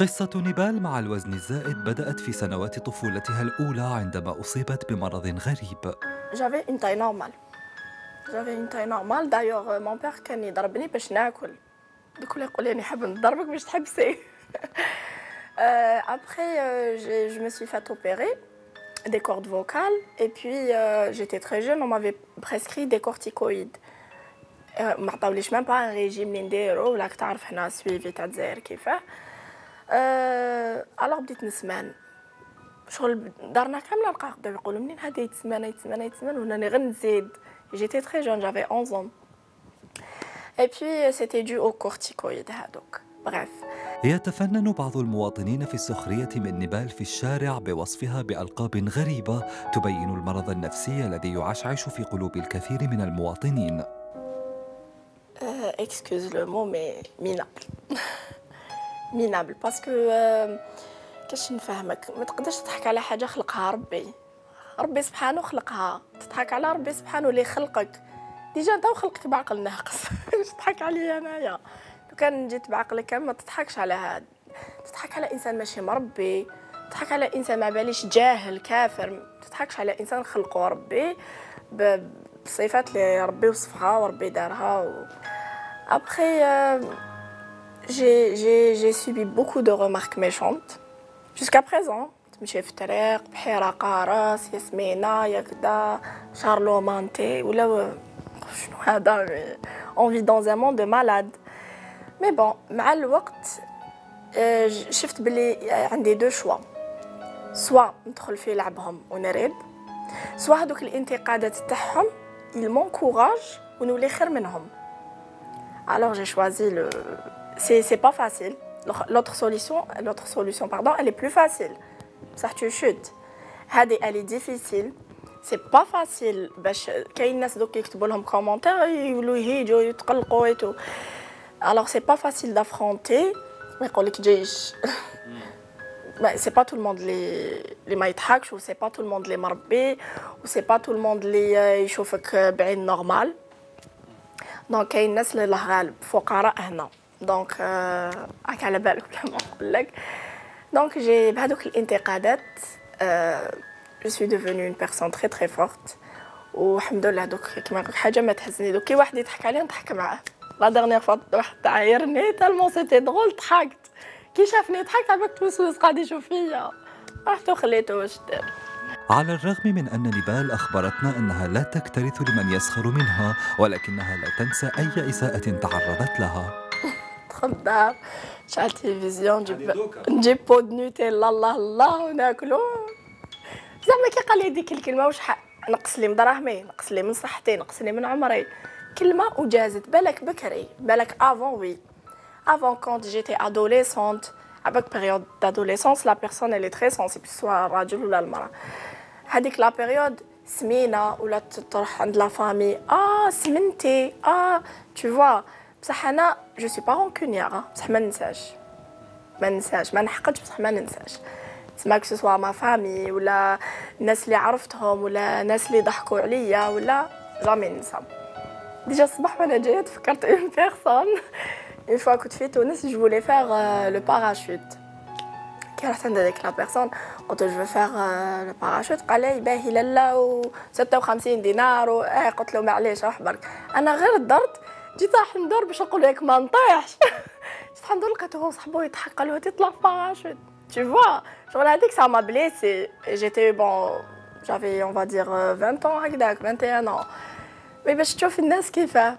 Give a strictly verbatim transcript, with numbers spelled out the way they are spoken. قصة نبال مع الوزن الزائد بدأت في سنوات طفولتها الأولى عندما أصيبت بمرض غريب. j'avais une taille normale. j'avais une taille normale. d'ailleurs mon père كان يضربني باش ناكل. دكولا يقول لي نحب نضربك باش تحبسي. après je me suis fait opérer des cordes vocales et puis j'étais très jeune, on m'avait prescrit des corticoïdes. ما عطاوليش même pas un régime اللي نديرو ولا كتعرف حنا سويفي تاع الجزائر كيفاه. الوغ بديت نسمان شغل دارنا كامله نلقى قدام يقولوا منين هذا يتسمان يتسمان يتسمان وهنا غير نزيد. جيتي تري جون جافي onze ans et puis c'était dû aux corticoïdes هذوك. bref يتفنن بعض المواطنين في السخرية من نبال في الشارع بوصفها بألقاب غريبة تبين المرض النفسي الذي يعشعش في قلوب الكثير من المواطنين. excuse le mot mais minable. minable parce que كاش نفهمك ما تقدرش تضحك على حاجه خلقها ربي. ربي سبحانه خلقها، تضحك على ربي سبحانه اللي خلقك. ديجا انت وخلقك بعقل ناقص باش تضحك عليا انايا. لو كان جيت بعقلك كامل ما تضحكش على هذا. تضحك على انسان ماشي مربي، تضحك على انسان ما باليش جاهل كافر، ما تضحكش على انسان خلقه ربي بصفات اللي ربي وصفها وربي دارها. و... Après, euh, j'ai subi beaucoup de remarques méchantes, jusqu'à présent. تمشي في الطريق بحراقة راس يا سمينة يا كدا شارلو مانتي ولا شنو هذا. On vit dans un monde de malades. Mais bon, مع الوقت شفت بلي عندي دو شوا. سوا ندخل في لعبهم ونريب، سوا هذوك الانتقادات تاعهم ils m'encouragent ونولي خير منهم. Alors j'ai choisi le. C'est c'est pas facile. L'autre solution, l'autre solution, pardon, elle est plus facile. Ça tu chutes. Hadi, elle est difficile. C'est pas facile. Parce qu'il y a des gens qui écrivent dans les commentaires, ils le disent, ils te le disent. Alors c'est pas facile d'affronter. Mais quand ils disent, c'est pas tout le monde les les maïthaks, ou c'est pas tout le monde les marbés, ou c'est pas tout le monde les ils trouvent que c'est normal. دونك كاين الناس اللي الله غالب فقراء هنا دونك هاك على بالك بلا ما نقول لك. دونك جي بهذوك الانتقادات جو سوي ديفوني اون بيرسون تري تري فورت والحمد لله. دوك كيما نقول حاجه ما تحزني، دوك كي واحد يضحك عليا نضحك معاه. لا ديرنيغ فوا واحد تعايرني تالمون سيتي دغول ضحكت كي شافني ضحكت على بالك توسوس قاعد يشوف فيا رحت وخليته واش دار. على الرغم من أن نبال أخبرتنا أنها لا تكترث لمن يسخر منها ولكنها لا تنسى أي إساءة تعرضت لها. دخلت الدار شعلت التلفزيون نجيب بود نوتيلا الله الله وناكلو. زعما كي قال لي هذيك الكلمة واش نقص لي من دراهمي، نقص لي من صحتي، نقص لي من عمري. كلمة وجازت بالك بكري، بالك أفون وي. أفون كونت جيتي أدوليسونت. عباك بيريود دادوليسونس لا بيرسون إلي تري سونسيبل سوا الراجل ولا المرأة. هذيك لا بيريود سمينه ولا تروح عند لا فامي اه سمنتي اه تو فوا. بصح انا جو سوي با رونكونيير بصح ما ننساش ما ننساش ما نحقدش بصح ما ننساش تسماك سوا ما فامي ولا الناس اللي عرفتهم ولا الناس اللي ضحكوا عليا ولا جامي ننسى. ديجا الصباح وانا جايه تفكرت اون بيرسون اون فوا كنت في تونس جو فولي فيغ لو باراشوت. كي رحت عند هذيك لا بيرسون قلت له جو فيغ لو باراشوت قال لي باهي لالا و ستة وخمسين دينار و اه قلت له معليش روح برك. انا غير درت جيت راح ندور باش نقول لك ما نطيحش. صح ندور لقيته صاحبو يضحك قال له تطلع باراشوت تي فوا. شغل هذيك سا ما بليسي جيتي بون جافي اون فا دير عشرين ans هكذاك واحد وعشرين ans. مي باش تشوف الناس كيفاه.